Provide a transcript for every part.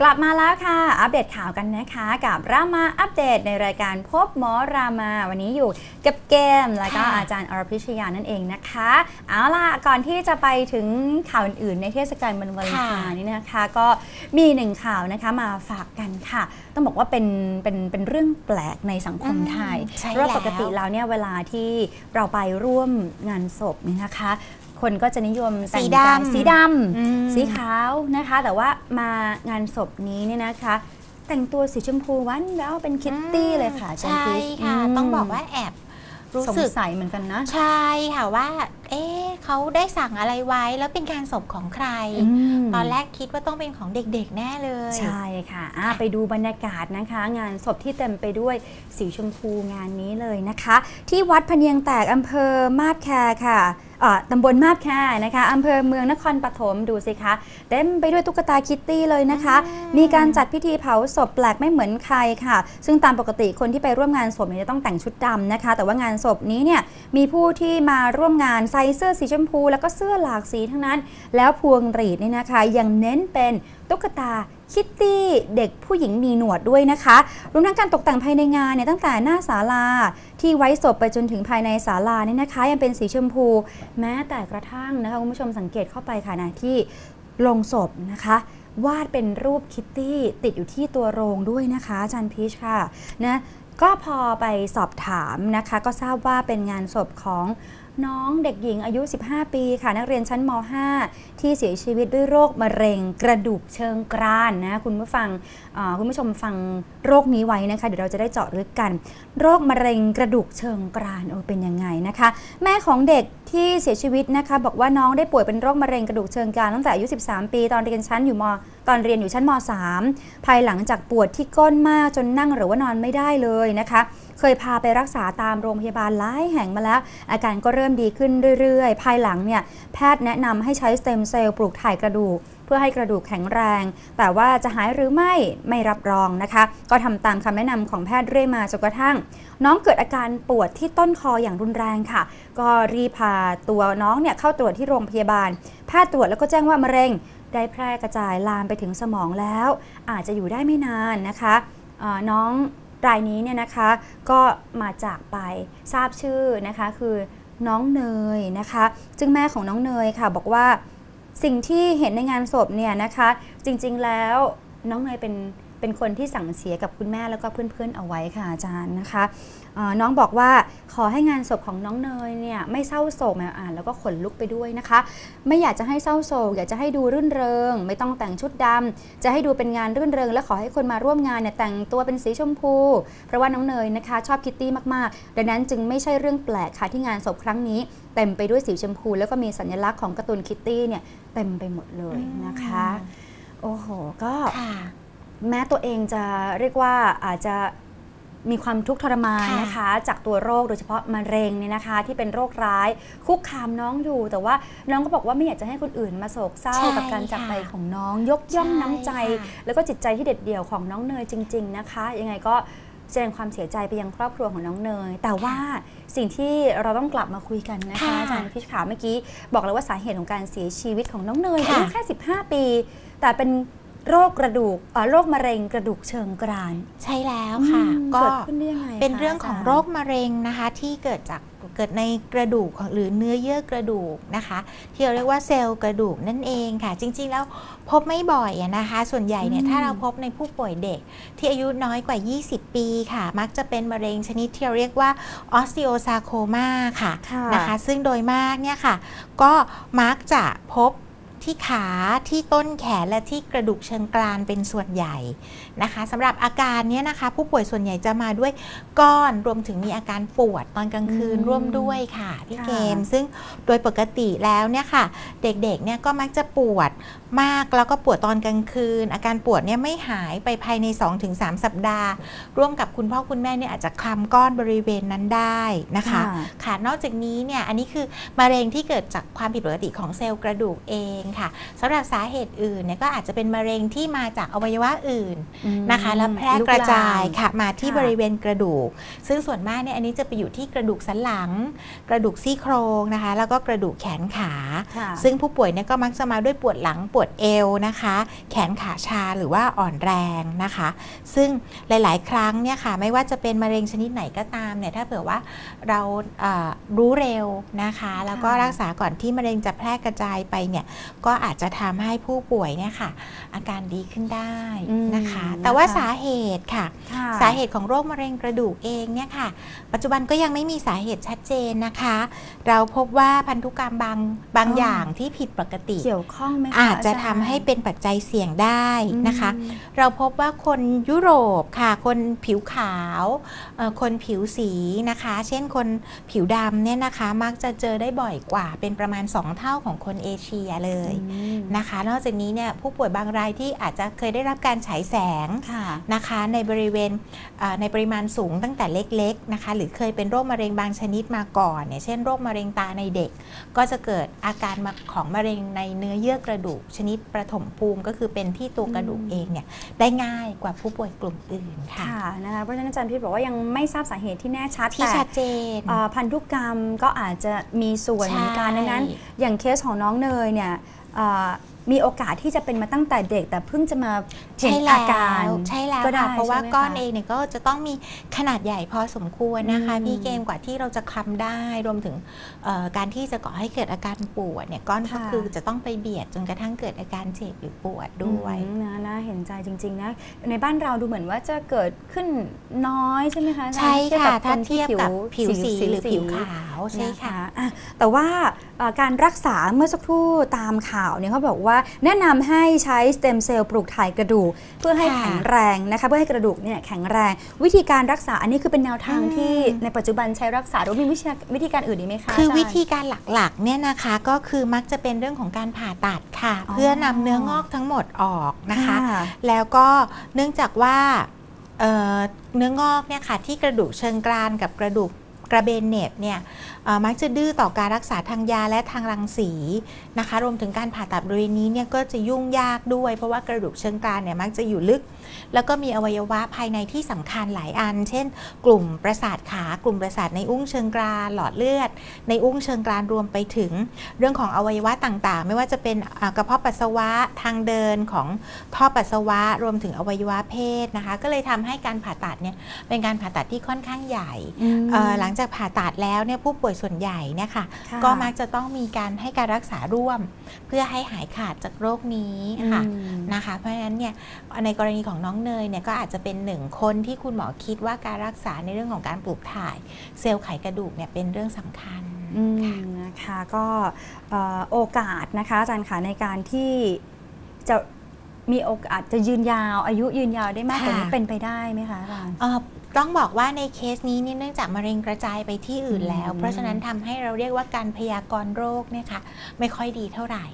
กลับมาแล้วค่ะอัปเดตข่าวกันนะคะกับรามาอัปเดตในรายการพบหมอรามาวันนี้อยู่กับเกมและก็อาจารย์อรพิชญานั่นเองนะคะเอาล่ะก่อนที่จะไปถึงข่าวอื่นๆในเทศกาลวันวาเลนไทน์นี่นะคะก็มีหนึ่งข่าวนะคะมาฝากกันค่ะต้องบอกว่าเป็นเรื่องแปลกในสังคมไทยเพราะปกติแล้วเนี่ยเวลาที่เราไปร่วมงานศพนี่นะคะคนก็จะนิยมแต่งกายสีดำสีขาวนะคะแต่ว่ามางานศพนี้เนี่ยนะคะแต่งตัวสีชมพูวันแล้วเป็นคิตตี้เลยค่ะใช่ค่ะต้องบอกว่าแอบรู้สึกใสเหมือนกันนะใช่ค่ะว่าเอ๊ะเขาได้สั่งอะไรไว้แล้วเป็นการศพของใครตอนแรกคิดว่าต้องเป็นของเด็กๆแน่เลยใช่ค่ะไปดูบรรยากาศนะคะงานศพที่เต็มไปด้วยสีชมพูงานนี้เลยนะคะที่วัดพะเนียงแตกอำเภอมาบแคค่ะตำบลมาบแคนะคะอำเภอเมืองนครปฐมดูสิคะเต็มไปด้วยตุ๊กตาคิตตี้เลยนะคะมีการจัดพิธีเผาศพแปลกไม่เหมือนใครค่ะซึ่งตามปกติคนที่ไปร่วมงานศพเนี่ยจะต้องแต่งชุดดำนะคะแต่ว่างานศพนี้เนี่ยมีผู้ที่มาร่วมงานใส่เสื้อสีชมพูแล้วก็เสื้อหลากสีทั้งนั้นแล้วพวงหรีดนี่นะคะยังเน้นเป็นตุ๊กตาคิตตี้เด็กผู้หญิงมีหนวดด้วยนะคะรวมทั้งการตกแต่งภายในงานเนี่ยตั้งแต่หน้าศาลาที่ไว้ศพไปจนถึงภายในศาลาเนี่ยนะคะยังเป็นสีชมพูแม้แต่กระทั่งนะคะคุณผู้ชมสังเกตเข้าไปค่ะนะที่โลงศพนะคะวาดเป็นรูปคิตตี้ติดอยู่ที่ตัวโลงด้วยนะคะอาจารย์พีชค่ะนะก็พอไปสอบถามนะคะก็ทราบว่าเป็นงานศพของน้องเด็กหญิงอายุ15ปีค่ะนักเรียนชั้นม.5 ที่เสียชีวิตด้วยโรคมะเร็งกระดูกเชิงกรานนะคุณผู้ชมฟังโรคนี้ไว้นะคะเดี๋ยวเราจะได้เจาะลึกกันโรคมะเร็งกระดูกเชิงกรานเป็นยังไงนะคะแม่ของเด็กที่เสียชีวิตนะคะบอกว่าน้องได้ป่วยเป็นโรคมะเร็งกระดูกเชิงกรานตั้งแต่อายุ13ปีตอนเรียนอยู่ชั้นม.3 ภายหลังจากปวดที่ก้นมากจนนั่งหรือว่านอนไม่ได้เลยนะคะเคยพาไปรักษาตามโรงพยาบาลหลายแห่งมาแล้วอาการก็เริ่มดีขึ้นเรื่อยๆภายหลังเนี่ยแพทย์แนะนำให้ใช้สเต็มเซลล์ปลูกถ่ายกระดูกเพื่อให้กระดูกแข็งแรงแต่ว่าจะหายหรือไม่รับรองนะคะก็ทำตามคำแนะนำของแพทย์เรื่อยมาจนกระทั่งน้องเกิดอาการปวดที่ต้นคออย่างรุนแรงค่ะก็รีบพาตัวน้องเนี่ยเข้าตรวจที่โรงพยาบาลแพทย์ตรวจแล้วก็แจ้งว่ามะเร็งได้แพร่กระจายลามไปถึงสมองแล้วอาจจะอยู่ได้ไม่นานนะคะน้องรายนี้เนี่ยนะคะก็มาจากไปทราบชื่อนะคะคือน้องเนยนะคะซึ่งแม่ของน้องเนยค่ะบอกว่าสิ่งที่เห็นในงานศพเนี่ยนะคะจริงๆแล้วน้องเนยเป็นคนที่สั่งเสียกับคุณแม่แล้วก็เพื่อนๆเอาไว้ค่ะอาจารย์นะคะน้องบอกว่าขอให้งานศพของน้องเนยเนี่ยไม่เศร้าโศกมาอ่านแล้วก็ขนลุกไปด้วยนะคะไม่อยากจะให้เศร้าโศกอยากจะให้ดูรื่นเริงไม่ต้องแต่งชุดดำจะให้ดูเป็นงานรื่นเริงและขอให้คนมาร่วมงานเนี่ยแต่งตัวเป็นสีชมพูเพราะว่าน้องเนยนะคะชอบคิตตี้มากๆดังนั้นจึงไม่ใช่เรื่องแปลกค่ะที่งานศพครั้งนี้เต็มไปด้วยสีชมพูแล้วก็มีสัญลักษณ์ของการ์ตูนคิตตี้เนี่ยเต็มไปหมดเลยนะคะโอ้โหก็แม้ตัวเองจะเรียกว่าอาจจะมีความทุกข์ทรมานนะคะจากตัวโรคโดยเฉพาะมะเร็งเนี่ยนะคะที่เป็นโรคร้ายคุกคามน้องอยู่แต่ว่าน้องก็บอกว่าไม่อยากจะให้คนอื่นมาโศกเศร้ากับการจากไปของน้องยกย่องน้ำใจแล้วก็จิตใจที่เด็ดเดี่ยวของน้องเนยจริงๆนะคะยังไงก็แสดงความเสียใจไปยังครอบครัวของน้องเนยแต่ว่าสิ่งที่เราต้องกลับมาคุยกันนะคะอาจารย์พิชขาเมื่อกี้บอกแล้วว่าสาเหตุของการเสียชีวิตของน้องเนยอายุแค่15ปีแต่เป็นโรคมะเร็งกระดูกเชิงกรานใช่แล้วค่ะก็เป็นเรื่องของโรคมะเร็งนะคะที่เกิดในกระดูกหรือเนื้อเยื่อกระดูกนะคะที่เราเรียกว่าเซลล์กระดูกนั่นเองค่ะจริงๆแล้วพบไม่บ่อยนะคะส่วนใหญ่เนี่ยถ้าเราพบในผู้ป่วยเด็กที่อายุน้อยกว่า20ปีค่ะมักจะเป็นมะเร็งชนิดที่เราเรียกว่าออสติโอซาร์โคมาค่ะนะคะซึ่งโดยมากเนี่ยค่ะก็มักจะพบที่ขาที่ต้นแขนและที่กระดูกเชิงกรานเป็นส่วนใหญ่นะคะสำหรับอาการนี้นะคะผู้ป่วยส่วนใหญ่จะมาด้วยก้อนรวมถึงมีอาการปวดตอนกลางคืนร่วมด้วยค่ะพี่เกมซึ่งโดยปกติแล้วเนี่ยค่ะเด็กๆเนี่ยก็มักจะปวดมากแล้วก็ปวดตอนกลางคืนอาการปวดเนี่ยไม่หายไปภายใน 2-3 สัปดาห์ร่วมกับคุณพ่อคุณแม่เนี่ยอาจจะคลำก้อนบริเวณนั้นได้นะคะค่ะนอกจากนี้เนี่ยอันนี้คือมะเร็งที่เกิดจากความผิดปกติของเซลล์กระดูกเอง ค่ะสำหรับสาเหตุอื่นเนี่ยก็อาจจะเป็นมะเร็งที่มาจากอวัยวะอื่นนะคะและแพร่กระจายค่ะมาที่บริเวณกระดูกซึ่งส่วนมากเนี่ยอันนี้จะไปอยู่ที่กระดูกสันหลังกระดูกซี่โครงนะคะแล้วก็กระดูกแขนขาซึ่งผู้ป่วยเนี่ยก็มักจะมาด้วยปวดหลังปวดเอวนะคะแขนขาชาหรือว่าอ่อนแรงนะคะซึ่งหลายๆครั้งเนี่ยค่ะไม่ว่าจะเป็นมะเร็งชนิดไหนก็ตามเนี่ยถ้าเผื่อว่าเรารู้เร็วนะคะแล้วก็รักษาก่อนที่มะเร็งจะแพร่กระจายไปเนี่ยก็อาจจะทำให้ผู้ป่วยเนี่ยค่ะอาการดีขึ้นได้นะคะแต่ว่าสาเหตุค่ะสาเหตุของโรคมะเร็งกระดูกเองเนี่ยค่ะปัจจุบันก็ยังไม่มีสาเหตุชัดเจนนะคะเราพบว่าพันธุกรรมบางอย่างที่ผิดปกติเกี่ยวข้องไหมคะอาจจะทำให้เป็นปัจจัยเสี่ยงได้นะคะเราพบว่าคนยุโรปค่ะคนผิวขาวคนผิวสีนะคะเช่นคนผิวดำเนี่ยนะคะมักจะเจอได้บ่อยกว่าเป็นประมาณ2เท่าของคนเอเชียเลยนะคะนอกจากนี้เนี่ยผู้ป่วยบางรายที่อาจจะเคยได้รับการฉายแสงนะคะในบริเวณในปริมาณสูงตั้งแต่เล็กๆนะคะหรือเคยเป็นโรคมะเร็งบางชนิดมาก่อนเนี่ยเช่นโรคมะเร็งตาในเด็กก็จะเกิดอาการของมะเร็งในเนื้อเยื่อกระดูกชนิดประถมภูมิก็คือเป็นที่ตัวกระดูกเองเนี่ยได้ง่ายกว่าผู้ป่วยกลุ่มอื่นค่ะนะคะเพราะฉะนั้นอาจารย์พี่บอกว่ายังไม่ทราบสาเหตุที่แน่ชัดแต่พันธุกรรมก็อาจจะมีส่วนเหมือนกันดังนั้นอย่างเคสของน้องเนยเนี่ยมีโอกาสที่จะเป็นมาตั้งแต่เด็กแต่เพิ่งจะมาเห็นอาการใช่แล้วเพราะว่าก้อนเองเนี่ยก็จะต้องมีขนาดใหญ่พอสมควรนะคะพี่เกมกว่าที่เราจะคลำได้รวมถึงการที่จะก่อให้เกิดอาการปวดเนี่ยก้อนก็คือจะต้องไปเบียดจนกระทั่งเกิดอาการเจ็บหรือปวดด้วยนะเห็นใจจริงๆนะในบ้านเราดูเหมือนว่าจะเกิดขึ้นน้อยใช่ไหมคะใช่ค่ะถ้าเทียบกับผิวสีหรือผิวขาวใช่ค่ะแต่ว่าการรักษาเมื่อสักครู่ตามข่าวเนี่ยเขาบอกว่าแนะนำให้ใช้สเต็มเซลล์ปลูกถ่ายกระดูกเพื่อให้แข็งแรงนะคะเพื่อให้กระดูกเนี่ยแข็งแรงวิธีการรักษาอันนี้คือเป็นแนวทางที่ในปัจจุบันใช้รักษาหรือมีวิธีการอื่นอีกไหมคะคือวิธีการหลักๆเนี่ยนะคะก็คือมักจะเป็นเรื่องของการผ่าตัดค่ะเพื่อนำเนื้องอกทั้งหมดออกนะคะแล้วก็เนื่องจากว่าเนื้องอกเนี่ยค่ะที่กระดูกเชิงกรานกับกระดูกกระเบนเน็บเนี่ยมักจะดื้อต่อการรักษาทางยาและทางรังสีนะคะรวมถึงการผ่าตัดบริเวณนี้เนี่ยก็จะยุ่งยากด้วยเพราะว่ากระดูกเชิงกรานเนี่ยมักจะอยู่ลึกแล้วก็มีอวัยวะภายในที่สำคัญหลายอันเช่นกลุ่มประสาทขากลุ่มประสาทในอุ้งเชิงกรานหลอดเลือดในอุ้งเชิงกรานรวมไปถึงเรื่องของอวัยวะต่างๆไม่ว่าจะเป็นกระเพาะปัสสาวะทางเดินของท่อปัสสาวะรวมถึงอวัยวะเพศนะคะก็เลยทำให้การผ่าตัดเนี่ยเป็นการผ่าตัดที่ค่อนข้างใหญ่หลังจากผ่าตัดแล้วเนี่ยผู้ป่วยส่วนใหญ่เนี่ยค่ะก็มักจะต้องมีการให้การรักษาร่วมเพื่อให้หายขาดจากโรคนี้ค่ะนะคะเพราะฉะนั้นเนี่ยในกรณีของน้องเนยเนี่ยก็อาจจะเป็นหนึ่งคนที่คุณหมอคิดว่าการรักษาในเรื่องของการปลูกถ่ายเซลล์ไขกระดูกเนี่ยเป็นเรื่องสำคัญนะคะก็โอกาสนะคะอาจารย์ค่ะในการที่จะมีโอกาสจะยืนยาวอายุยืนยาวได้มากกว่านี้เป็นไปได้ไหมคะอาจารย์ต้องบอกว่าในเคสนี้เนื่องจากมะเร็งกระจายไปที่อื่นแล้วเพราะฉะนั้นทำให้เราเรียกว่าการพยากรณ์โรคเนี่ยค่ะไม่ค่อยดีเท่าไหร่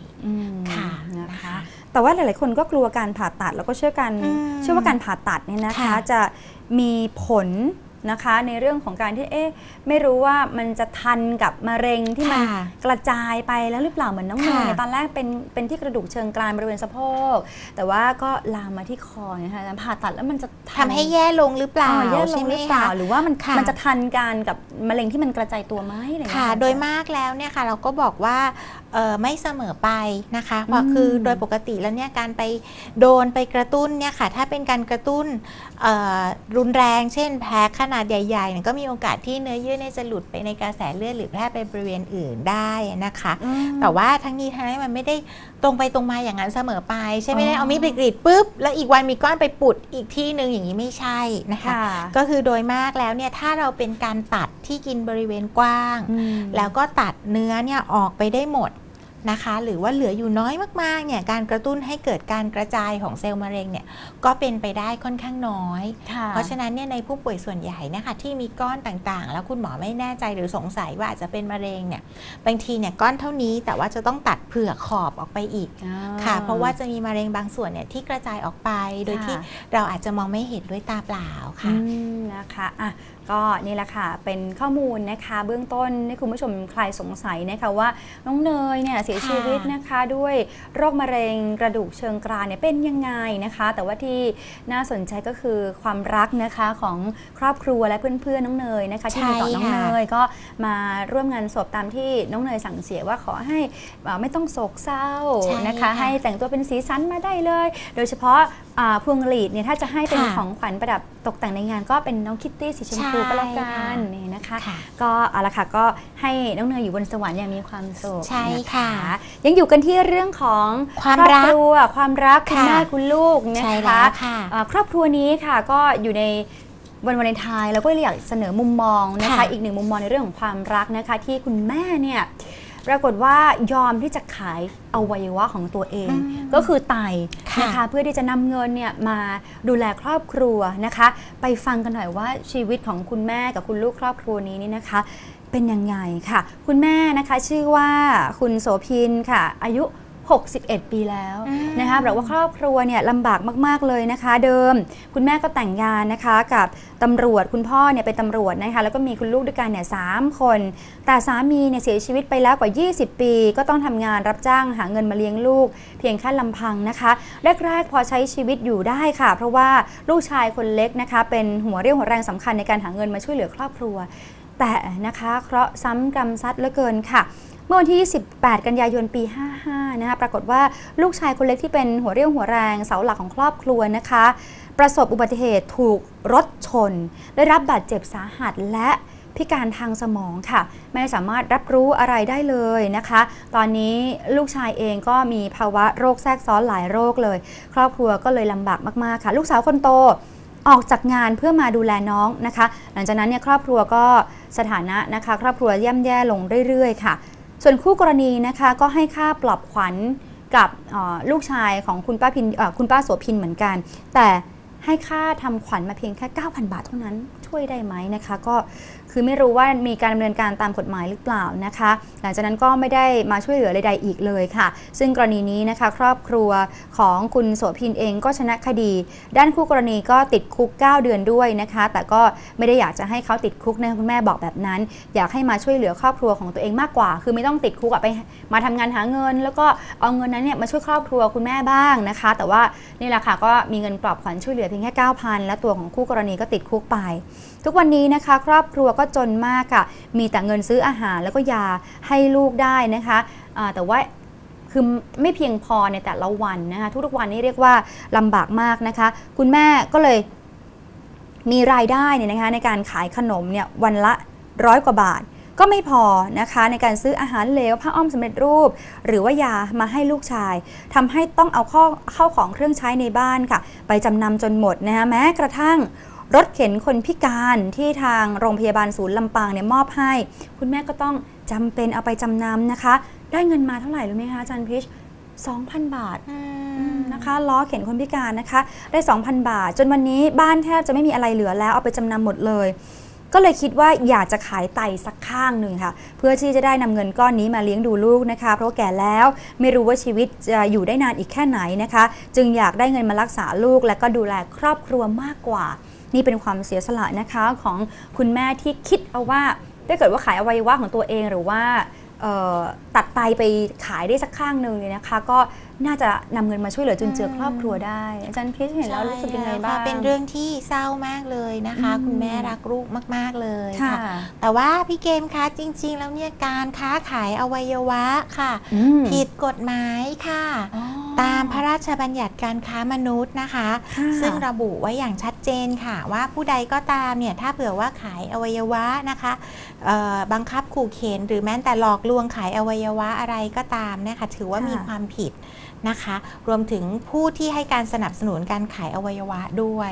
ค่ะนะคะแต่ว่าหลายๆคนก็กลัวการผ่าตัดแล้วก็เชื่อว่าการผ่าตัดเนี่ยนะคะจะมีผลนะคะในเรื่องของการที่ไม่รู้ว่ามันจะทันกับมะเร็งที่มันกระจายไปแล้วหรือเปล่าเหมือนน้องเนยตอนแรกเป็นที่กระดูกเชิงกรานบริเวณสะโพกแต่ว่าก็ลามมาที่คอนะคะผ่าตัดแล้วมันจะทำให้แย่ลงหรือเปล่าแย่ลงหรือเปล่าหรือว่ามันจะทันกันกับมะเร็งที่มันกระจายตัวไหมอะไรอย่างเงี้ยค่ะโดยมากแล้วเนี่ยค่ะเราก็บอกว่าไม่เสมอไปนะคะเพราะคือโดยปกติแล้วเนี่ยการไปโดนไปกระตุ้นเนี่ยค่ะถ้าเป็นการกระตุ้นรุนแรงเช่นแผลขนาดใหญ่ๆก็มีโอกาสที่เนื้อเยื่อจะหลุดไปในกระแสเลือดหรือแพร่ไปบริเวณอื่นได้นะคะแต่ว่าทั้งนี้ทั้งนั้นมันไม่ได้ตรงไปตรงมาอย่างนั้นเสมอไปใช่ไม่ได้เอามีดไปกรีดปุ๊บแล้วอีกวันมีก้อนไปปุดอีกที่หนึ่งอย่างนี้ไม่ใช่นะคะก็คือโดยมากแล้วเนี่ยถ้าเราเป็นการตัดที่กินบริเวณกว้างแล้วก็ตัดเนื้อเนี่ยออกไปได้หมดนะคะหรือว่าเหลืออยู่น้อยมากๆเนี่ยการกระตุ้นให้เกิดการกระจายของเซลล์มะเร็งเนี่ยก็เป็นไปได้ค่อนข้างน้อยเพราะฉะนั้นเนี่ยในผู้ป่วยส่วนใหญ่นะคะที่มีก้อนต่างๆแล้วคุณหมอไม่แน่ใจหรือสงสัยว่าอาจจะเป็นมะเร็งเนี่ยบางทีเนี่ยก้อนเท่านี้แต่ว่าจะต้องตัดเผื่อขอบออกไปอีกค่ะเพราะว่าจะมีมะเร็งบางส่วนเนี่ยที่กระจายออกไปโดยที่เราอาจจะมองไม่เห็นด้วยตาเปล่าค่ะนะคะก็นี่แหละค่ะเป็นข้อมูลนะคะเบื้องต้นให้คุณผู้ชมใครสงสัยนะคะว่าน้องเนยเนี่ย สียชีวิตนะคะด้วยโรคมะเร็งกระดูกเชิงกรานเนี่ยเป็นยังไงนะคะแต่ว่าที่น่าสนใจก็คือความรักนะคะของครอบครัวและเพื่อนๆน้องเนยนะคะที่มีต่อน้องเนยก็มาร่วมงานศพตามที่น้องเนยสั่งเสียว่าขอให้ไม่ต้องโศกเศร้านะคะให้แต่งตัวเป็นสีสันมาได้เลยโดยเฉพาะพวงหลีดเนี่ยถ้าจะให้เป็นของขวัญประดับตกแต่งในงานก็เป็นน้องคิตตี้สีชมพูก็แล้วกันนี่นะคะก็เอาละค่ะก็ให้น้องเนยอยู่บนสวรรค์อย่างมีความสุขใช่ค่ะยังอยู่กันที่เรื่องของครอบครัวความรักคุณแม่คุณลูกนะคะครอบครัวนี้ค่ะก็อยู่ในวันวาเลนไทน์เราก็อยากเสนอมุมมองนะคะอีกหนึ่งมุมมองในเรื่องของความรักนะคะที่คุณแม่เนี่ยปรากฏว่ายอมที่จะขายอวัยวะของตัวเองก็คือไตนะคะเพื่อที่จะนำเงินเนี่ยมาดูแลครอบครัวนะคะไปฟังกันหน่อยว่าชีวิตของคุณแม่กับคุณลูกครอบครัวนี้นี่นะคะเป็นยังไงค่ะคุณแม่นะคะชื่อว่าคุณโสพินค่ะอายุ61ปีแล้วนะคะบอกว่าครอบครัวเนี่ยลำบากมากๆเลยนะคะเดิมคุณแม่ก็แต่งงานนะคะกับตำรวจคุณพ่อเนี่ยเป็นตำรวจนะคะแล้วก็มีคุณลูกด้วยกันเนี่ย3 คนแต่สามีเนี่ยเสียชีวิตไปแล้วกว่า20ปีก็ต้องทำงานรับจ้างหาเงินมาเลี้ยงลูกเพียงแค่ลำพังนะคะแรกๆพอใช้ชีวิตอยู่ได้ค่ะเพราะว่าลูกชายคนเล็กนะคะเป็นหัวเรี่ยวหัวแรงสำคัญในการหาเงินมาช่วยเหลือครอบครัวแต่นะคะเคราะห์ซ้ำกรรมซัดเหลือเกินค่ะเมื่อวันที่28กันยายนปี55นะคะปรากฏว่าลูกชายคนเล็กที่เป็นหัวเรี่ยวหัวแรงเสาหลักของครอบครัวนะคะประสบอุบัติเหตุถูกรถชนได้รับบาดเจ็บสาหัสและพิการทางสมองค่ะไม่สามารถรับรู้อะไรได้เลยนะคะตอนนี้ลูกชายเองก็มีภาวะโรคแทรกซ้อนหลายโรคเลยครอบครัวก็เลยลำบากมากๆค่ะลูกสาวคนโตออกจากงานเพื่อมาดูแลน้องนะคะหลังจากนั้นเนี่ยครอบครัวก็สถานะนะคะครอบครัวย่ำแย่ลงเรื่อยๆค่ะส่วนคู่กรณีนะคะก็ให้ค่าปลอบขวัญกับลูกชายของคุณป้าโสพินเหมือนกันแต่ให้ค่าทำขวัญมาเพียงแค่ 9,000 บาทเท่านั้นช่วยได้ไหมนะคะก็คือไม่รู้ว่ามีการดำเนินการตามกฎหมายหรือเปล่านะคะหลังจากนั้นก็ไม่ได้มาช่วยเหลือใดๆอีกเลยค่ะซึ่งกรณีนี้นะคะครอบครัวของคุณโสพินเองก็ชนะคดีด้านคู่กรณีก็ติดคุก9 เดือนด้วยนะคะแต่ก็ไม่ได้อยากจะให้เขาติดคุกนะคุณแม่บอกแบบนั้นอยากให้มาช่วยเหลือครอบครัวของตัวเองมากกว่าคือไม่ต้องติดคุกไปมาทำงานหาเงินแล้วก็เอาเงินนั้นเนี่ยมาช่วยครอบครัวคุณแม่บ้างนะคะแต่ว่านี่แหละค่ะก็มีเงินปลอบขวัญช่วยเหลือเพียงแค่ 9,000 และตัวของคู่กรณีก็ติดคุกไปทุกวันนี้นะคะครอบครัวก็จนมากค่ะมีแต่เงินซื้ออาหารแล้วก็ยาให้ลูกได้นะคะแต่ว่าคือไม่เพียงพอในแต่ละวันนะคะทุกๆวันนี้เรียกว่าลำบากมากนะคะคุณแม่ก็เลยมีรายได้เนี่ยนะคะในการขายขนมเนี่ยวันละ100 กว่าบาทก็ไม่พอนะคะในการซื้ออาหารเหลวผ้าอ้อมสำเร็จรูปหรือว่ายามาให้ลูกชายทำให้ต้องเอาเข้าของเครื่องใช้ในบ้านค่ะไปจำนำจนหมดนะคะแม้กระทั่งรถเข็นคนพิการที่ทางโรงพยาบาลศูนย์ลำปางเนี่ยมอบให้คุณแม่ก็ต้องจำเป็นเอาไปจำนำนะคะได้เงินมาเท่าไหร่รู้ไหมคะอาจารย์พิช 2,000 บาทนะคะล้อเข็นคนพิการนะคะได้ 2,000 บาทจนวันนี้บ้านแทบจะไม่มีอะไรเหลือแล้วเอาไปจำนำหมดเลยก็เลยคิดว่าอยากจะขายไตสักข้างหนึ่งค่ะเพื่อที่จะได้นำเงินก้อนนี้มาเลี้ยงดูลูกนะคะเพราะแก่แล้วไม่รู้ว่าชีวิตจะอยู่ได้นานอีกแค่ไหนนะคะจึงอยากได้เงินมารักษาลูกและก็ดูแลครอบครัวมากกว่านี่เป็นความเสียสละนะคะของคุณแม่ที่คิดเอาว่าถ้าเกิดว่าขายอวัยวะของตัวเองหรือว่าตัดไตไปขายได้สักข้างหนึ่งเลยนะคะก็น่าจะนำเงินมาช่วยเหลือจุนเจือครอบครัวได้อาจารย์พิชเห็นแล้วรู้สึกยังไงบ้างเป็นเรื่องที่เศร้ามากเลยนะคะคุณแม่รักลูกมากๆเลยค่ะแต่ว่าพี่เกมคะจริงๆแล้วเนี่ยการค้าขายอวัยวะค่ะผิดกฎหมายค่ะตามพระราชบัญญัติการค้ามนุษย์นะคะซึ่งระบุไว้อย่างชัดเจนค่ะว่าผู้ใดก็ตามเนี่ยถ้าเผื่อว่าขายอวัยวะนะคะบังคับขู่เข็นหรือแม้แต่หลอกลวงขายอวัยวะอะไรก็ตามนะคะถือว่ามีความผิดนะคะรวมถึงผู้ที่ให้การสนับสนุนการขายอวัยวะด้วย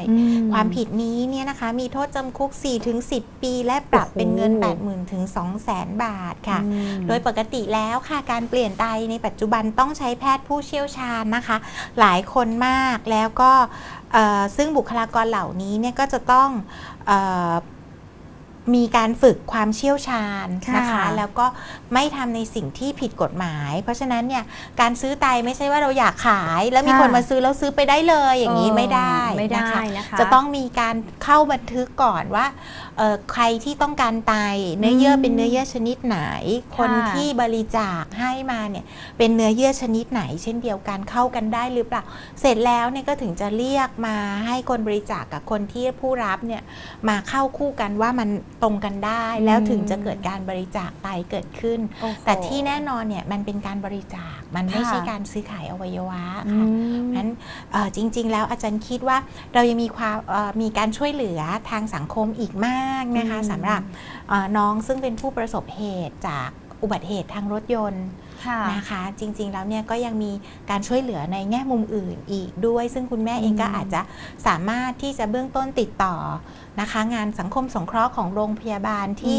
ความผิดนี้เนี่ยนะคะมีโทษจำคุก 4-10 ปีและปรับเป็นเงิน 80,000 ถึง 200,000 บาทค่ะโดยปกติแล้วค่ะการเปลี่ยนไตในปัจจุบันต้องใช้แพทย์ผู้เชี่ยวชาญนะคะหลายคนมากแล้วก็ซึ่งบุคลากรเหล่านี้เนี่ยก็จะต้อง มีการฝึกความเชี่ยวชาญนะคะแล้วก็ไม่ทำในสิ่งที่ผิดกฎหมายเพราะฉะนั้นเนี่ยการซื้อไตไม่ใช่ว่าเราอยากขายแล้วมีคนมาซื้อแล้วซื้อไปได้เลยอย่างนี้ไม่ได้นะคะจะต้องมีการเข้าบันทึกก่อนว่าใครที่ต้องการไตเนื้อเยื่อเป็นเนื้อเยื่อชนิดไหนคนที่บริจาคให้มาเนี่ยเป็นเนื้อเยื่อชนิดไหนเช่นเดียวกันเข้ากันได้หรือเปล่าเสร็จแล้วเนี่ยก็ถึงจะเรียกมาให้คนบริจาคกับคนที่ผู้รับเนี่ยมาเข้าคู่กันว่ามันตรงกันได้แล้วถึงจะเกิดการบริจาคไตเกิดขึ้นแต่ที่แน่นอนเนี่ยมันเป็นการบริจาคมันไม่ใช่การซื้อขายอวัยวะค่ะงั้นจริงๆแล้วอาจารย์คิดว่าเรายังมีความมีการช่วยเหลือทางสังคมอีกมากนะคะสำหรับน้องซึ่งเป็นผู้ประสบเหตุจากอุบัติเหตุทางรถยนต์นะคะจริงๆแล้วเนี่ยก็ยังมีการช่วยเหลือในแง่มุมอื่นอีกด้วยซึ่งคุณแม่เองก็อาจจะสามารถที่จะเบื้องต้นติดต่อนะคะงานสังคมสงเคราะห์ของโรงพยาบาลที่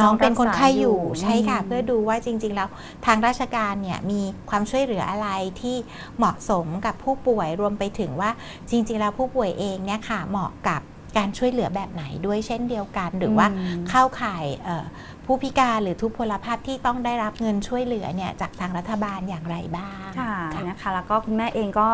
น้องเป็นคนไข้อยู่ใช่ค่ะเพื่อดูว่าจริงๆแล้วทางราชการเนี่ยมีความช่วยเหลืออะไรที่เหมาะสมกับผู้ป่วยรวมไปถึงว่าจริงๆแล้วผู้ป่วยเองเนี่ยค่ะเหมาะกับการช่วยเหลือแบบไหนด้วยเช่นเดียวกันหรือว่าเข้าข่ายผู้พิการหรือทุพพลภาพที่ต้องได้รับเงินช่วยเหลือเนี่ยจากทางรัฐบาลอย่างไรบ้างนะคะแล้วก็คุณแม่เองก็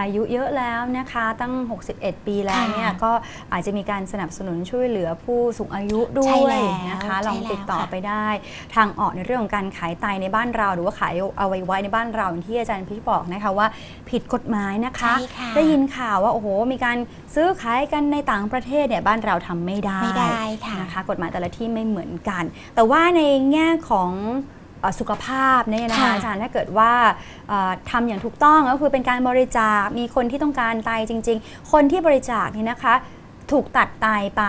อายุเยอะแล้วนะคะตั้ง61ปีแล้วเนี่ยก็อาจจะมีการสนับสนุนช่วยเหลือผู้สูงอายุด้วยนะคะลองติดต่อไปได้ทางออกในเรื่องของการขายไตในบ้านเราหรือว่าขายอวัยวะในบ้านเราที่อาจารย์พิชบอกนะคะว่าผิดกฎหมายนะคะได้ยินข่าวว่าโอ้โหมีการซื้อขายกันในต่างประเทศเนี่ยบ้านเราทำไม่ได้นะคะกฎหมายแต่ละที่ไม่เหมือนกันแต่ว่าในแง่ของสุขภาพเนี่ยนะคะอาจารย์ถ้าเกิดว่าทำอย่างถูกต้องก็คือเป็นการบริจาคมีคนที่ต้องการไตจริงๆคนที่บริจาคนี่นะคะถูกตัดไตไป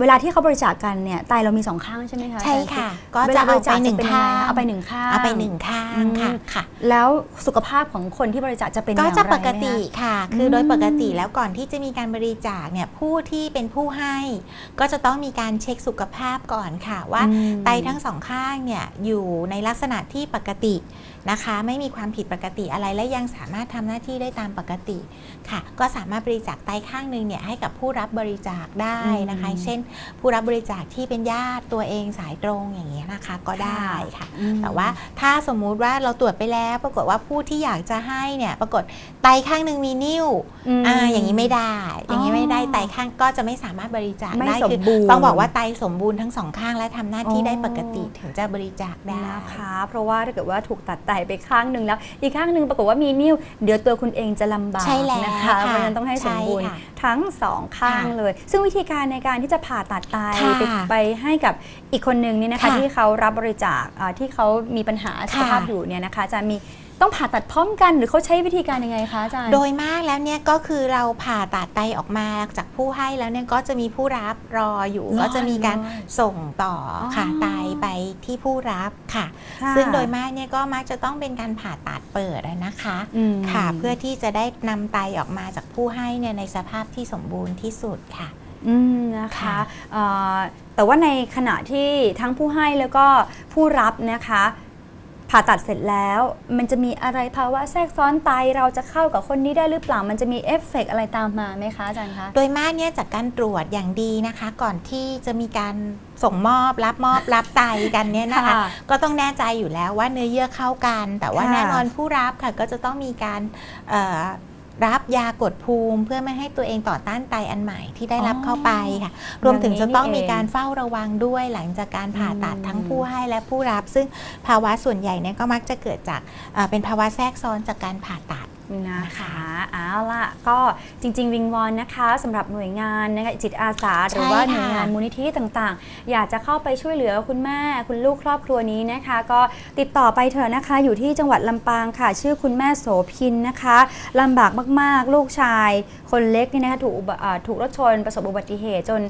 เวลาที่เขาบริจาคกันเนี่ยไตเรามีสองข้างใช่ไหมคะใช่ค่ะก็จะเอาไปหนึ่งข้างเอาไปหนึ่งข้างเอาไปหนึ่งข้างค่ะแล้วสุขภาพของคนที่บริจาคจะเป็นอย่างไรก็จะปกติค่ะคือโดยปกติแล้วก่อนที่จะมีการบริจาคเนี่ยผู้ที่เป็นผู้ให้ก็จะต้องมีการเช็คสุขภาพก่อนค่ะว่าไตทั้งสองข้างเนี่ยอยู่ในลักษณะที่ปกตินะคะไม่มีความผิดปกติอะไรและยังสามารถทำหน้าที่ได้ตามปกติค่ะก็สามารถบริจาคไตข้างหนึ่งเนี่ยให้กับผู้รับบริจาคได้นะคะเช่นผู้รับบริจาคที่เป็นญาติตัวเองสายตรงอย่างนี้นะคะก็ได้ค่ะแต่ว่าถ้าสมมุติว่าเราตรวจไปแล้วปรากฏว่าผู้ที่อยากจะให้เนี่ยปรากฏไตข้างหนึ่งมีนิ่วอย่างนี้ไม่ได้อย่างนี้ไม่ได้ไตข้างก็จะไม่สามารถบริจาคได้คือต้องบอกว่าไตสมบูรณ์ทั้งสองข้างและทำหน้าที่ได้ปกติถึงจะบริจาคได้นะคะเพราะว่าถ้าเกิดว่าถูกตัดไตไปข้างหนึ่งแล้วอีกข้างหนึ่งปรากฏว่ามีนิ่วเดี๋ยวตัวคุณเองจะลำบากนะคะเพราะฉะนั้นต้องให้สมบูรณ์ทั้งสองข้างเลยซึ่งวิธีการในการที่จะผ่าตัดไตไปให้กับอีกคนนึงนี่นะคะที่เขารับบริจาคที่เขามีปัญหาสุขภาพอยู่เนี่ยนะคะจะมีต้องผ่าตัดพร้อมกันหรือเขาใช้วิธีการยังไงคะอาจารย์โดยมากแล้วเนี่ยก็คือเราผ่าตัดไตออกมาจากผู้ให้แล้วเนี่ยก็จะมีผู้รับรออยู่ก็จะมีการส่งต่อค่ะไตไปที่ผู้รับค่ะซึ่งโดยมากเนี่ยก็มักจะต้องเป็นการผ่าตัดเปิดนะคะค่ะเพื่อที่จะได้นำไตออกมาจากผู้ให้เนี่ยในสภาพที่สมบูรณ์ที่สุดค่ะนะคะแต่ว่าในขณะที่ทั้งผู้ให้แล้วก็ผู้รับนะคะผ่าตัดเสร็จแล้วมันจะมีอะไรภาวะแทรกซ้อนไตเราจะเข้ากับคนนี้ได้หรือเปล่ามันจะมีเอฟเฟกต์อะไรตามมาไหมคะอาจารย์คะโดยมากเนี่ยจากการตรวจอย่างดีนะคะก่อนที่จะมีการส่งมอบรับไตกันเนี่ยนะคะก็ต้องแน่ใจอยู่แล้วว่าเนื้อเยื่อเข้ากันแต่ว่าแน่นอนผู้รับค่ะก็จะต้องมีการรับยากดภูมิเพื่อไม่ให้ตัวเองต่อต้านไตอันใหม่ที่ได้รับเข้าไปค่ะรวมถึงจะต้องมีการเฝ้าระวังด้วยหลังจากการผ่าตัดทั้งผู้ให้และผู้รับซึ่งภาวะส่วนใหญ่เนี่ยก็มักจะเกิดจากเป็นภาวะแทรกซ้อนจากการผ่าตัดนะคะเอาละก็จริงๆวิงวอนนะคะสำหรับหน่วยงานนะคะจิตอาสาหรือว่าหน่วยงานมูลนิธิต่างๆอยากจะเข้าไปช่วยเหลือคุณแม่คุณลูกครอบครัวนี้นะคะก็ติดต่อไปเถอะนะคะอยู่ที่จังหวัดลำปางค่ะชื่อคุณแม่โสพินนะคะลำบากมากๆลูกชายคนเล็กนี่นะคะถูกรถชนประสบอุบัติเหตุจน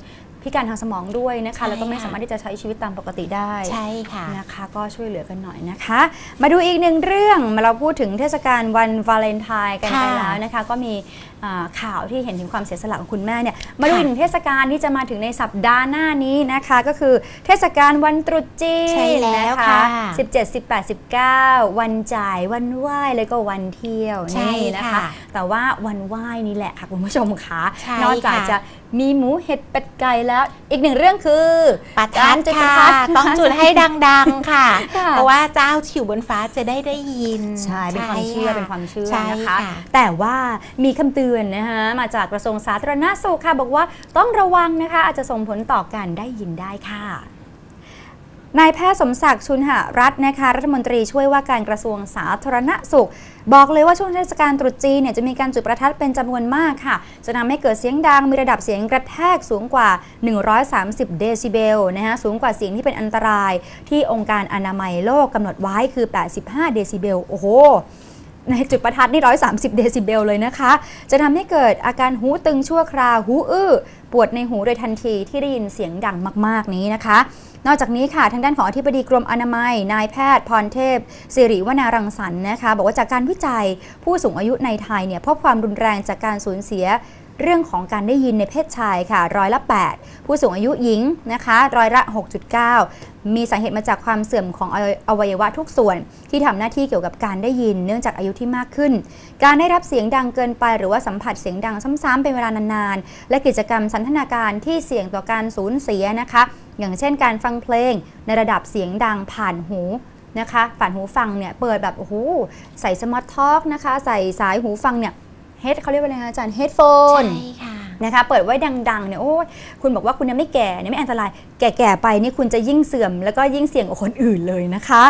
พิการทางสมองด้วยนะคะแล้วก็ไม่สามารถที่จะใช้ชีวิตตามปกติได้ใช่ค่ะนะคะก็ช่วยเหลือกันหน่อยนะคะมาดูอีกหนึ่งเรื่องเราพูดถึงเทศกาลวันวาเลนไทน์กันไปแล้วนะคะก็มีข่าวที่เห็นถึงความเสียสละของคุณแม่เนี่ยมาดูอีกหนึ่งเทศกาลที่จะมาถึงในสัปดาห์หน้านี้นะคะก็คือเทศกาลวันตรุษจีนนะคะ17, 18, 19วันจ่ายวันไหว้แล้วก็วันเที่ยวนี่นะคะแต่ว่าวันไหว้นี่แหละค่ะคุณผู้ชมคะนอกจากจะ มีหมูเห็ดเป็ดไก่แล้วอีกหนึ่งเรื่องคือประทัดค่ะต้องจุดให้ดังๆค่ะเพราะว่าเจ้าฉิวบนฟ้าจะได้ยินใช่เป็นความเชื่อนะคะแต่ว่ามีคำเตือนนะคะมาจากกระทรวงสาธารณสุขค่ะบอกว่าต้องระวังนะคะอาจจะส่งผลต่อการได้ยินได้ค่ะนายแพทย์สมศักดิ์ชุนหรัตน์นะคะรัฐมนตรีช่วยว่าการกระทรวงสาธารณสุขบอกเลยว่าช่วงเทศกาลตรุษจีนเนี่ยจะมีการจุดประทัดเป็นจำนวนมากค่ะจะนำให้เกิดเสียงดังมีระดับเสียงกระแทกสูงกว่า130 เดซิเบลนะคะสูงกว่าเสียงที่เป็นอันตรายที่องค์การอนามัยโลกกำหนดไว้คือ85 เดซิเบลโอ้โหในจุดประทัดนี่130 เดซิเบลเลยนะคะจะทำให้เกิดอาการหูตึงชั่วคราวหูอื้อปวดในหูโดยทันทีที่ได้ยินเสียงดังมากๆนี้นะคะนอกจากนี้ค่ะทางด้านของอธิบดีกรมอนามัยนายแพทย์พรเทพสิริวนารังสรรค์นะคะบอกว่าจากการวิจัยผู้สูงอายุในไทยเนี่ยพบความรุนแรงจากการสูญเสียเรื่องของการได้ยินในเพศชายค่ะ108%ผู้สูงอายุหญิงนะคะ6.9%มีสาเหตุมาจากความเสื่อมของอวัยวะทุกส่วนที่ทำหน้าที่เกี่ยวกับการได้ยินเนื่องจากอายุที่มากขึ้นการได้รับเสียงดังเกินไปหรือว่าสัมผัสเสียงดังซ้ำๆเป็นเวลานานๆและกิจกรรมสันทนาการที่เสี่ยงต่อการสูญเสียนะคะอย่างเช่นการฟังเพลงในระดับเสียงดังผ่านหูนะคะผ่านหูฟังเนี่ยเปิดแบบโอ้โหใส่สมาร์ททอล์กนะคะใส่สายหูฟังเนี่ยเฮดเขาเรียกว่าอะไรคะอาจารย์เฮดโฟนใช่ค่ะนะคะเปิดไว้ดังๆเนี่ยโอ้คุณบอกว่าคุณยังไม่แก่เนี่ยไม่อันตรายแก่ๆไปนี่คุณจะยิ่งเสื่อมแล้วก็ยิ่งเสี่ยงกว่าคนอื่นเลยนะคะ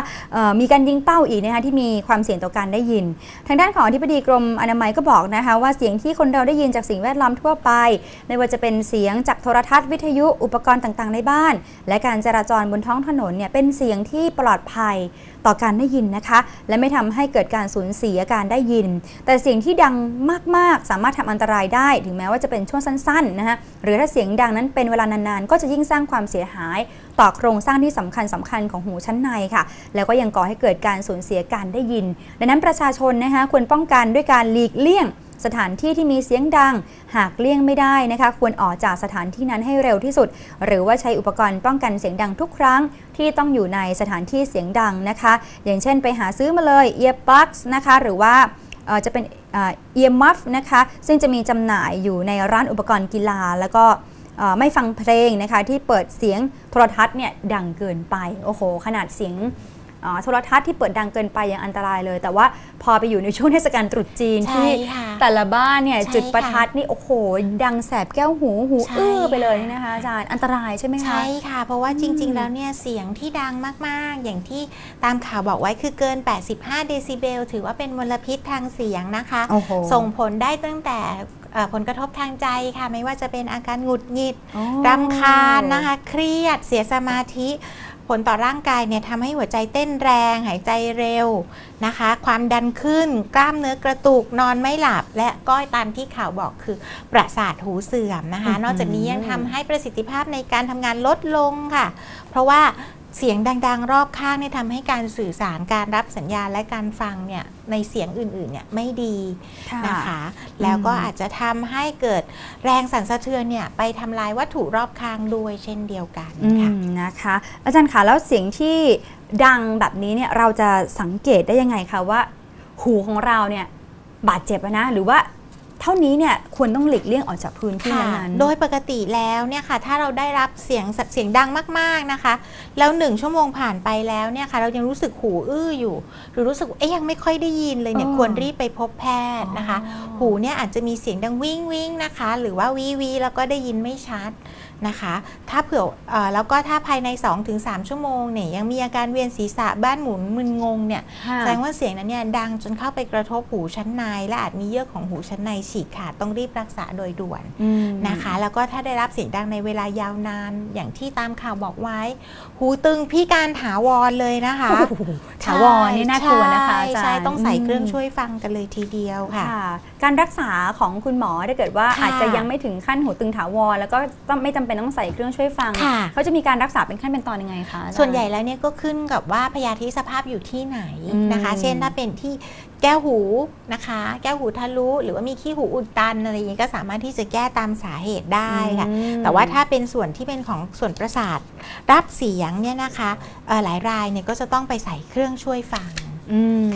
มีการยิงเป้าอีกนะคะที่มีความเสี่ยงต่อการได้ยินทางด้านของอธิบดีกรมอนามัยก็บอกนะคะว่าเสียงที่คนเราได้ยินจากสิ่งแวดล้อมทั่วไปไม่ว่าจะเป็นเสียงจากโทรทัศน์วิทยุอุปกรณ์ต่างๆในบ้านและการจราจรบนท้องถนนเนี่ยเป็นเสียงที่ปลอดภัยต่อการได้ยินนะคะและไม่ทำให้เกิดการสูญเสียการได้ยินแต่เสียงที่ดังมากๆสามารถทำอันตรายได้ถึงแม้ว่าจะเป็นช่วงสั้นๆนะคะหรือถ้าเสียงดังนั้นเป็นเวลานานๆก็จะยิ่งสร้างความเสียหายต่อโครงสร้างที่สำคัญของหูชั้นในค่ะแล้วก็ยังก่อให้เกิดการสูญเสียการได้ยินดังนั้นประชาชนนะคะควรป้องกันด้วยการหลีกเลี่ยงสถานที่ที่มีเสียงดังหากเลี่ยงไม่ได้นะคะควรออกจากสถานที่นั้นให้เร็วที่สุดหรือว่าใช้อุปกรณ์ป้องกันเสียงดังทุกครั้งที่ต้องอยู่ในสถานที่เสียงดังนะคะอย่างเช่นไปหาซื้อมาเลยเอียร์ปลั๊กนะคะหรือว่าจะเป็นเอียร์มัฟนะคะซึ่งจะมีจำหน่ายอยู่ในร้านอุปกรณ์กีฬาแล้วก็ไม่ฟังเพลงนะคะที่เปิดเสียงโทรทัศน์เนี่ยดังเกินไปโอ้โหขนาดเสียงโทรทัศน์ที่เปิดดังเกินไปยังอันตรายเลยแต่ว่าพอไปอยู่ในช่วงเทศกาลตรุษจีนที่แต่ละบ้านเนี่ยจุดประทัดนี่โอ้โหดังแสบแก้วหูอื้อไปเลยนะคะอาจารย์อันตรายใช่ไหมคะใช่ค่ะเพราะว่าจริงๆแล้วเนี่ยเสียงที่ดังมากๆอย่างที่ตามข่าวบอกไว้คือเกิน85 เดซิเบลถือว่าเป็นมลพิษทางเสียงนะคะส่งผลได้ตั้งแต่ผลกระทบทางใจค่ะไม่ว่าจะเป็นอาการหงุดหงิดรำคาญนะคะเครียดเสียสมาธิผลต่อร่างกายเนี่ยทำให้หัวใจเต้นแรงหายใจเร็วนะคะความดันขึ้นกล้ามเนื้อกระตุกนอนไม่หลับและก็ตามที่ข่าวบอกคือประสาทหูเสื่อมนะคะนอกจากนี้ยังทำให้ประสิทธิภาพในการทำงานลดลงค่ะเพราะว่าเสียงดังๆรอบข้างเนี่ยทำให้การสื่อสารการรับสัญญาณและการฟังเนี่ยในเสียงอื่นๆเนี่ยไม่ดีนะคะแล้วก็อาจจะทำให้เกิดแรงสั่นสะเทือนเนี่ยไปทำลายวัตถุรอบข้างด้วยเช่นเดียวกันค่ะนะคะอาจารย์คะแล้วเสียงที่ดังแบบนี้เนี่ยเราจะสังเกตได้ยังไงคะว่าหูของเราเนี่ยบาดเจ็บนะหรือว่าเท่านี้เนี่ยควรต้องหลีกเลี่ยงออกจากพื้นที่นั้นโดยปกติแล้วเนี่ยค่ะถ้าเราได้รับเสียงดังมากๆนะคะแล้ว1ชั่วโมงผ่านไปแล้วเนี่ยค่ะเรายังรู้สึกหูอื้ออยู่หรือรู้สึกยังไม่ค่อยได้ยินเลยเนี่ยควรรีบไปพบแพทย์นะคะหูเนี่ยอาจจะมีเสียงดังวิ่งนะคะหรือว่าวีแล้วก็ได้ยินไม่ชัดนะคะถ้าเผื่อแล้วก็ถ้าภายใน 2-3 ชั่วโมงเนี่ยยังมีอาการเวียนศีรษะบ้านหมุนมึนงงเนี่ยแสดงว่าเสียงนั้นเนี่ยดังจนเข้าไปกระทบหูชั้นในและอาจมีเยื่อของหูชั้นในฉีกขาดต้องรีบรักษาโดยด่วนนะคะแล้วก็ถ้าได้รับเสียงดังในเวลายาวนานอย่างที่ตามข่าวบอกไว้หูตึงพิการถาวรเลยนะคะถาวรนี่น่ากลัวนะคะใช่ต้องใส่เครื่องช่วยฟังกันเลยทีเดียวค่ะการรักษาของคุณหมอถ้าเกิดว่าอาจจะยังไม่ถึงขั้นหูตึงถาวรแล้วก็ไม่จำเป็นต้องใส่เครื่องช่วยฟังเขาจะมีการรักษาเป็นขั้นเป็นตอนยังไงคะส่วนใหญ่แล้วเนี่ยก็ขึ้นกับว่าพยาธิสภาพอยู่ที่ไหนนะคะเช่นถ้าเป็นที่แก้วหูนะคะแก้วหูทะลุหรือว่ามีขี้หูอุดตันอะไรอย่างนี้ก็สามารถที่จะแก้ตามสาเหตุได้ค่ะแต่ว่าถ้าเป็นส่วนที่เป็นของส่วนประสาทรับเสียงเนี่ยนะคะหลายรายเนี่ยก็จะต้องไปใส่เครื่องช่วยฟัง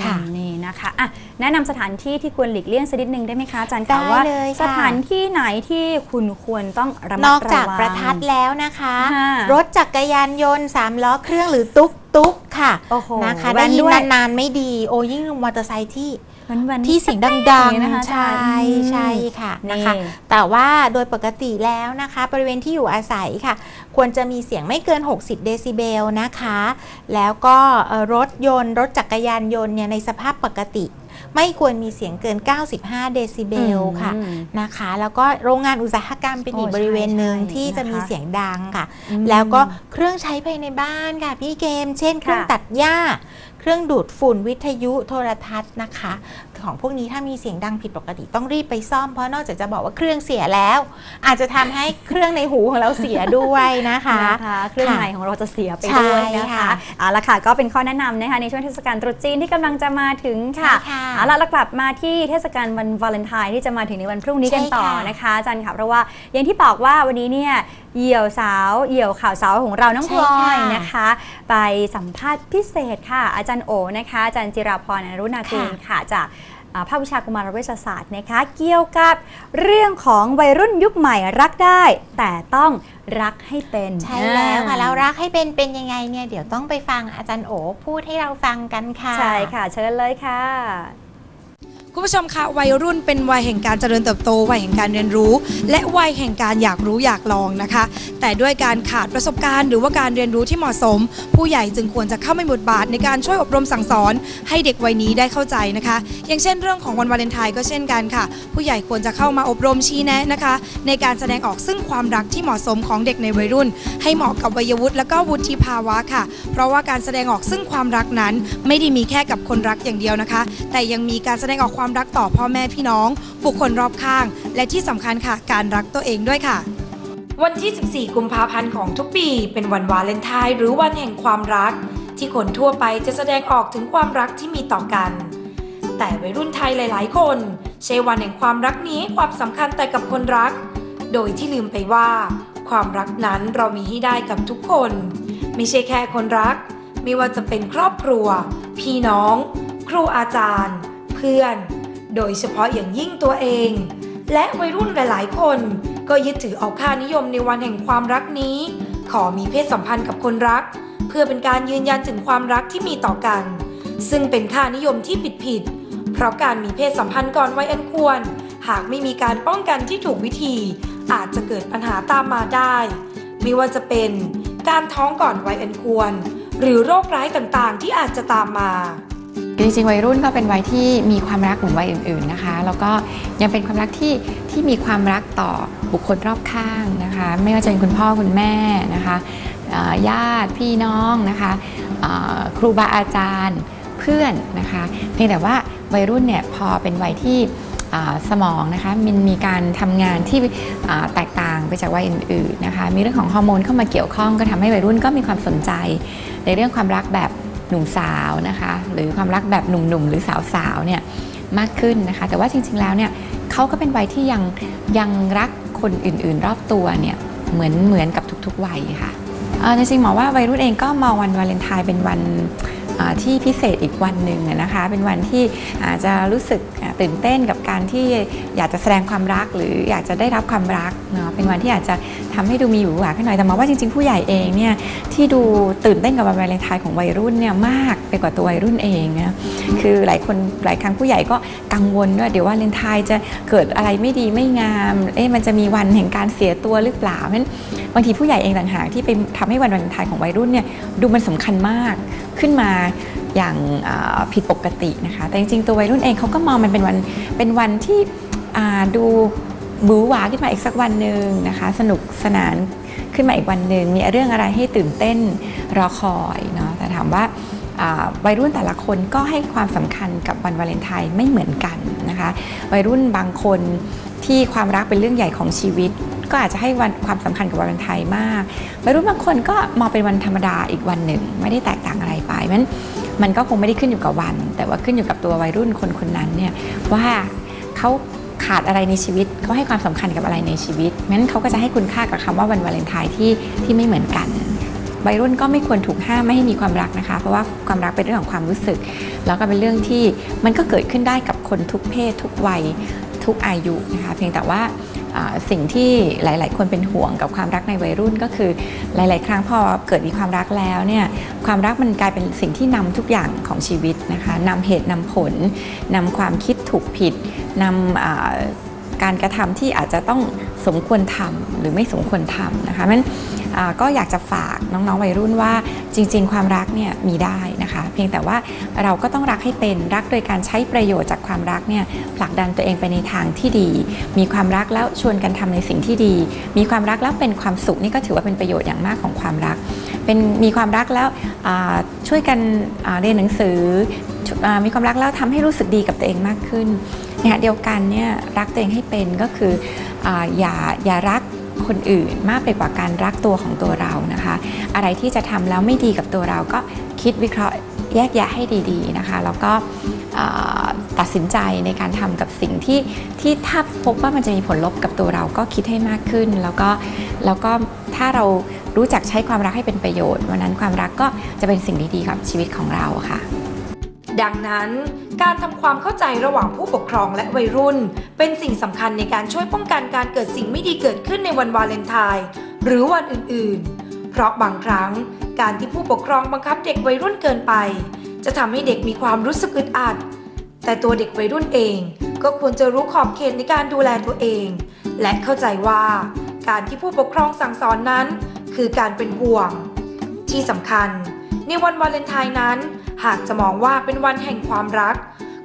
ค่ะนี่นะคะอ่ะแนะนำสถานที่ที่ควรหลีกเลี่ยงสักนิดนึงได้ไหมคะอาจารย์คะว่าสถานที่ไหนที่คุณควรต้องระมัดระวังนอกจากประทัดแล้วนะคะรถจักรยานยนต์3ล้อเครื่องหรือตุ๊กค่ะนะคะได้ยินนานๆไม่ดีโอ้ยิ่งมอเตอร์ไซค์ที่เสียงดังๆนะคะใช่ค่ะนะคะแต่ว่าโดยปกติแล้วนะคะบริเวณที่อยู่อาศัยค่ะควรจะมีเสียงไม่เกิน60เดซิเบลนะคะแล้วก็รถยนต์รถจักรยานยนต์เนี่ยในสภาพปกติไม่ควรมีเสียงเกิน95เดซิเบลค่ะนะคะแล้วก็โรงงานอุตสาหกรรมเป็นอีกบริเวณหนึ่งที่จะมีเสียงดังค่ะแล้วก็เครื่องใช้ภายในบ้านค่ะพี่เกมเช่นเครื่องตัดหญ้าเครื่องดูดฝุ่นวิทยุโทรทัศน์นะคะของพวกนี้ถ้ามีเสียงดังผิดปกติต้องรีบไปซ่อมเพราะนอกจากจะบอกว่าเครื่องเสียแล้วอาจจะทำให้เครื่องในหูของเราเสียด้วยนะคะเครื่องในของเราจะเสียไปด้วยนะคะเอาละค่ะก็เป็นข้อแนะนำนะคะในช่วงเทศกาลตรุษจีนที่กำลังจะมาถึงค่ะเอาละกลับมาที่เทศกาลวันวาเลนไทน์ที่จะมาถึงในวันพรุ่งนี้กันต่อนะคะอาจารย์ค่ะเพราะว่าอย่างที่บอกว่าวันนี้เนี่ยเหี่ยวสาวเหี่ยวข่าวสาวของเราน้องพลอยนะคะไปสัมภาษณ์พิเศษค่ะอาจารย์โอนะคะอาจารย์จิราพรอรุณากุลค่ะจากภาควิชากุมารเวชศาสตร์นะคะเกี่ยวกับเรื่องของวัยรุ่นยุคใหม่รักได้แต่ต้องรักให้เป็นใช่แล้วค่ะแล้วรักให้เป็นยังไงเนี่ยเดี๋ยวต้องไปฟังอาจารย์โอพูดให้เราฟังกันค่ะใช่ค่ะเชิญเลยค่ะคุณผู้ชมคะวัยรุ่นเป็นวัยแห่งการเจริญเติบโตวัยแห่งการเรียนรู้และวัยแห่งการอยากรู้อยากลองนะคะแต่ด้วยการขาดประสบการณ์หรือว่าการเรียนรู้ที่เหมาะสมผู้ใหญ่จึงควรจะเข้ามามีบทบาทในการช่วยอบรมสั่งสอนให้เด็กวัยนี้ได้เข้าใจนะคะอย่างเช่นเรื่องของวันวาเลนไทน์ก็เช่นกันค่ะผู้ใหญ่ควรจะเข้ามาอบรมชี้แนะนะคะในการแสดงออกซึ่งความรักที่เหมาะสมของเด็กในวัยรุ่นให้เหมาะกับวัยวุฒิและก็วุฒิภาวะค่ะเพราะว่าการแสดงออกซึ่งความรักนั้นไม่ได้มีแค่กับคนรักอย่างเดียวนะคะแต่ยังมีการแสดงออกความรักต่อพ่อแม่พี่น้องบุคคลรอบข้างและที่สำคัญค่ะการรักตัวเองด้วยค่ะวันที่14กุมภาพันธ์ของทุกปีเป็นวันวาเลนไทน์หรือวันแห่งความรักที่คนทั่วไปจะแสดงออกถึงความรักที่มีต่อกันแต่วัยรุ่นไทยหลายๆคนใช้วันแห่งความรักนี้ให้ความสำคัญแต่กับคนรักโดยที่ลืมไปว่าความรักนั้นเรามีให้ได้กับทุกคนไม่ใช่แค่คนรักไม่ว่าจะเป็นครอบครัวพี่น้องครูอาจารย์เพื่อนโดยเฉพาะอย่างยิ่งตัวเองและวัยรุ่นหลายๆคนก็ยึดถือเอาค่านิยมในวันแห่งความรักนี้ขอมีเพศสัมพันธ์กับคนรักเพื่อเป็นการยืนยันถึงความรักที่มีต่อกันซึ่งเป็นค่านิยมที่ผิดเพราะการมีเพศสัมพันธ์ก่อนวัยอันควรหากไม่มีการป้องกันที่ถูกวิธีอาจจะเกิดปัญหาตามมาได้ไม่ว่าจะเป็นการท้องก่อนวัยอันควรหรือโรคร้ายต่างๆที่อาจจะตามมาจริงๆวัยรุ่นก็เป็นวัยที่มีความรักเหมือนวัยอื่นๆนะคะแล้วก็ยังเป็นความรักที่มีความรักต่อบุคคลรอบข้างนะคะไม่ว่าจะเป็นคุณพ่อคุณแม่นะคะญาติพี่น้องนะคะครูบาอาจารย์เพื่อนนะคะเพียงแต่ว่าวัยรุ่นเนี่ยพอเป็นวัยที่สมองนะคะมีการทำงานที่แตกต่างไปจากวัยอื่นๆนะคะมีเรื่องของฮอร์โมนเข้ามาเกี่ยวข้องก็ทำให้วัยรุ่นก็มีความสนใจในเรื่องความรักแบบหนุ่มสาวนะคะหรือความรักแบบหนุ่มๆหรือสาวๆเนี่ยมากขึ้นนะคะแต่ว่าจริงๆแล้วเนี่ยเขาก็เป็นวัยที่ยังรักคนอื่นๆรอบตัวเนี่ยเหมือนกับทุกๆวัยค่ะจริงๆหมอว่าวัยรุ่นเองก็มองวันวาเลนไทน์เป็นวันที่พิเศษอีกวันหนึ่งนะคะเป็นวันที่อาจจะรู้สึกตื่นเต้นกับการที่อยากจะแสดงความรักหรืออยากจะได้รับความรักเนาะเป็นวันที่อาจจะทำให้ดูมีหวือหวาขึ้นหน่อยแต่หมายว่าจริงๆผู้ใหญ่เองเนี่ยที่ดูตื่นเต้นกับวันวาเลนไทน์ของวัยรุ่นเนี่ยมากไปกว่าตัววัยรุ่นเองนะคือหลายครั้งผู้ใหญ่ก็กังวลว่าเดี๋ยววาเลนไทน์จะเกิดอะไรไม่ดีไม่งามมันจะมีวันแห่งการเสียตัวหรือเปล่าเพราะฉะนั้นบางทีผู้ใหญ่เองต่างหากที่ไปทำให้วันวาเลนไทน์ของวัยรุ่นเนี่ยดูมันสำคัญมากขึ้นมาอย่างผิดปกตินะคะแต่จริงๆตัววัยรุ่นเองเขาก็มองมันเป็นวันที่ดูบู๊หวาขึ้นมาอีกสักวันหนึ่งนะคะสนุกสนานขึ้นมาอีกวันหนึ่งมีเรื่องอะไรให้ตื่นเต้นรอคอยเนาะแต่ถามว่าวัยรุ่นแต่ละคนก็ให้ความสำคัญกับวันวาเลนไทน์ไม่เหมือนกันนะคะวัยรุ่นบางคนที่ความรักเป็นเรื่องใหญ่ของชีวิตก็อาจจะให้ความสำคัญกับวันวาเลนไทน์มากวัยรุ่นบางคนก็มองเป็นวันธรรมดาอีกวันหนึ่งไม่ได้แตกต่างอะไรไปมันก็คงไม่ได้ขึ้นอยู่กับวันแต่ว่าขึ้นอยู่กับตัววัยรุ่นคนนั้นเนี่ยว่าเขาขาดอะไรในชีวิตเขาให้ความสำคัญกับอะไรในชีวิตงั้นเขาก็จะให้คุณค่ากับคำว่าวันวาเลนไทน์ที่ไม่เหมือนกัน วัยรุ่นก็ไม่ควรถูกห้ามไม่ให้มีความรักนะคะเพราะว่าความรักเป็นเรื่องของความรู้สึกแล้วก็เป็นเรื่องที่มันก็เกิดขึ้นได้กับคนทุกเพศทุกวัยทุกอายุนะคะเพียงแต่ว่าสิ่งที่หลายๆคนเป็นห่วงกับความรักในวัยรุ่นก็คือหลายๆครั้งพอเกิดมีความรักแล้วเนี่ยความรักมันกลายเป็นสิ่งที่นำทุกอย่างของชีวิตนะคะนำเหตุนำผลนำความคิดถูกผิดนำการกระทำที่อาจจะต้องสมควรทำหรือไม่สมควรทำนะคะมันก็อยากจะฝากน้องๆวัยรุ่นว่าจริงๆความรักเนี่ยมีได้นะคะเพียงแต่ว่าเราก็ต้องรักให้เป็นรักโดยการใช้ประโยชน์จากความรักเนี่ยผลักดันตัวเองไปในทางที่ดีมีความรักแล้วชวนกันทำในสิ่งที่ดีมีความรักแล้วเป็นความสุขนี่ก็ถือว่าเป็นประโยชน์อย่างมากของความรักเป็นมีความรักแล้วช่วยกันเรียนหนังสือมีความรักแล้วทำให้รู้สึกดีกับตัวเองมากขึ้นเนี่ยเดียวกันเนี่ยรักตัวเองให้เป็นก็คืออย่ารักคนอื่นมากไปกว่าการรักตัวของตัวเรานะคะอะไรที่จะทำแล้วไม่ดีกับตัวเราก็คิดวิเคราะห์แยกแยะให้ดีๆนะคะแล้วก็ตัดสินใจในการทำกับสิ่งที่ถ้าพบว่ามันจะมีผลลบกับตัวเราก็คิดให้มากขึ้นแล้วก็ถ้าเรารู้จักใช้ความรักให้เป็นประโยชน์วันนั้นความรักก็จะเป็นสิ่งดีๆกับชีวิตของเราค่ะดังนั้นการทำความเข้าใจระหว่างผู้ปกครองและวัยรุ่นเป็นสิ่งสำคัญในการช่วยป้องกันการเกิดสิ่งไม่ดีเกิดขึ้นในวันวาเลนไทน์หรือวันอื่นๆเพราะบางครั้งการที่ผู้ปกครองบังคับเด็กวัยรุ่นเกินไปจะทำให้เด็กมีความรู้สึกอึดอัดแต่ตัวเด็กวัยรุ่นเองก็ควรจะรู้ขอบเขตในการดูแลตัวเองและเข้าใจว่าการที่ผู้ปกครองสั่งสอนนั้นคือการเป็นห่วงที่สำคัญในวันวาเลนไทน์นั้นหากจะมองว่าเป็นวันแห่งความรัก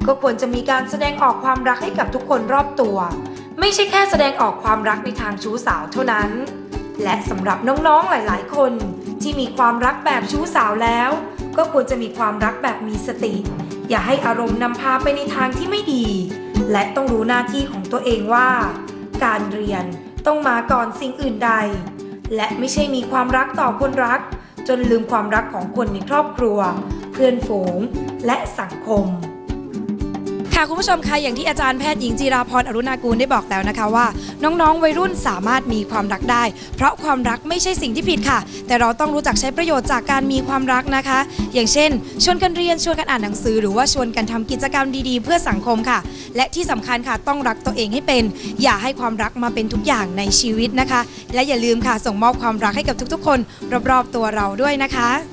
ก็ควรจะมีการแสดงออกความรักให้กับทุกคนรอบตัวไม่ใช่แค่แสดงออกความรักในทางชู้สาวเท่านั้นและสำหรับน้องๆหลายๆคนที่มีความรักแบบชู้สาวแล้วก็ควรจะมีความรักแบบมีสติอย่าให้อารมณ์นำพาไปในทางที่ไม่ดีและต้องรู้หน้าที่ของตัวเองว่าการเรียนต้องมาก่อนสิ่งอื่นใดและไม่ใช่มีความรักต่อคนรักจนลืมความรักของคนในครอบครัวเพื่อนฝูงและสังคมค่ะคุณผู้ชมคะอย่างที่อาจารย์แพทย์หญิงจีราพรอรุณากูลได้บอกแล้วนะคะว่าน้องๆวัยรุ่นสามารถมีความรักได้เพราะความรักไม่ใช่สิ่งที่ผิดค่ะแต่เราต้องรู้จักใช้ประโยชน์จากการมีความรักนะคะอย่างเช่นชวนกันเรียนชวนกันอ่านหนังสือหรือว่าชวนกันทำกิจกรรมดีๆเพื่อสังคมค่ะและที่สำคัญค่ะต้องรักตัวเองให้เป็นอย่าให้ความรักมาเป็นทุกอย่างในชีวิตนะคะและอย่าลืมค่ะส่งมอบความรักให้กับทุกๆคนรอบๆตัวเราด้วยนะคะ